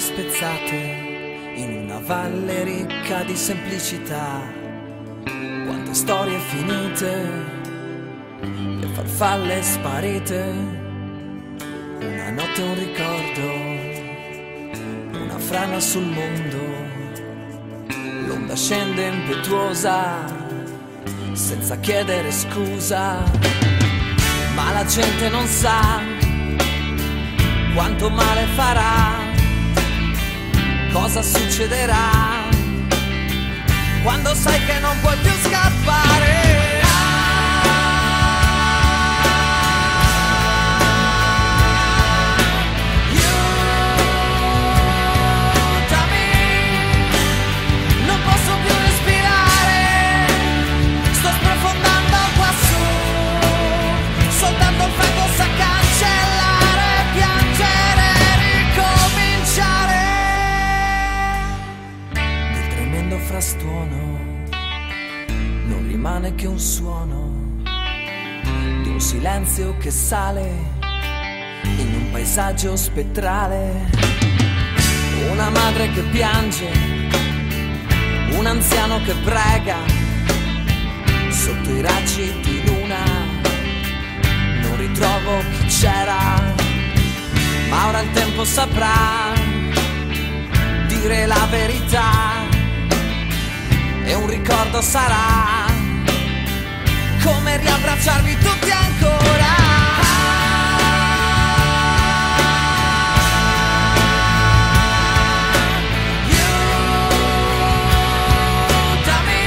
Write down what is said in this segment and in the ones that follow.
facce spezzate in una valle ricca di semplicità. Quante storie finite, le farfalle sparite, una notte un ricordo, una frana sul mondo. L'onda scende impetuosa, senza chiedere scusa, ma la gente non sa quanto male farà, cosa succederà, quando sai che non puoi più scappare. Aiutami, non posso più respirare, sto sprofondando qua su, soltanto il fango sa cancellare. Frastuono, non rimane che un suono di un silenzio che sale in un paesaggio spettrale. Una madre che piange, un anziano che prega sotto i raggi di luna. Non ritrovo chi c'era, ma ora il tempo saprà dire la verità. E un ricordo sarà come riabbracciarvi tutti ancora. Aiutami,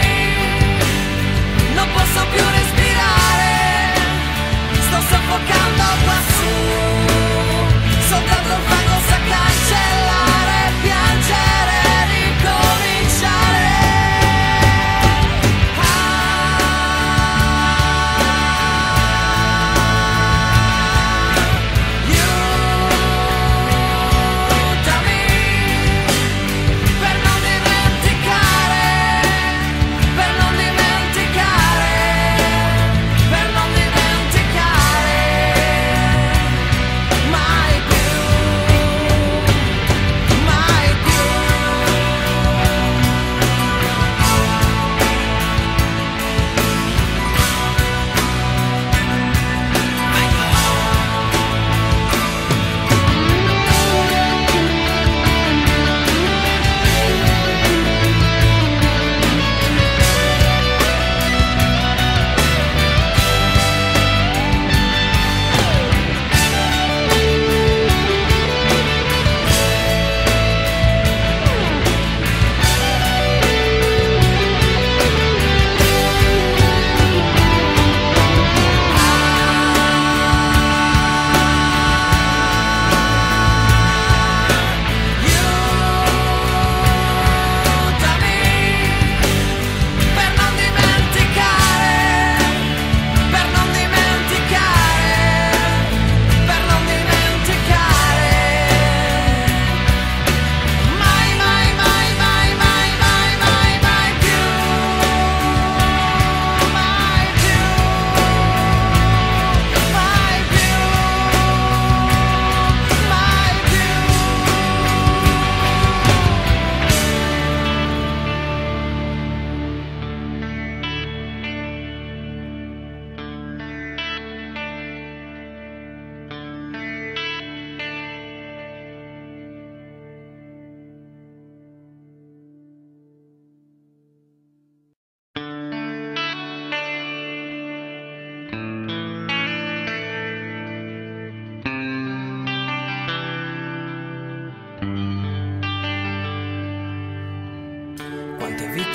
non posso più respirare, sto soffocando qua su, soltanto il fango sa cancellare, piangere, ricominciare.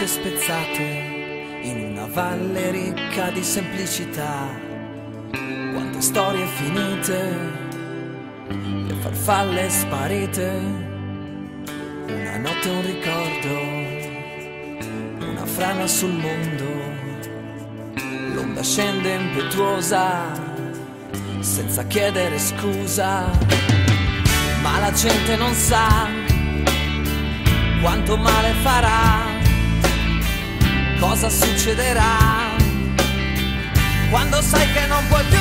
Spezzate in una valle ricca di semplicità, quante storie finite, le farfalle sparite, una notte un ricordo, una frana sul mondo. L'onda scende impetuosa, senza chiedere scusa, ma la gente non sa quanto male farà, cosa succederà, quando sai che non puoi più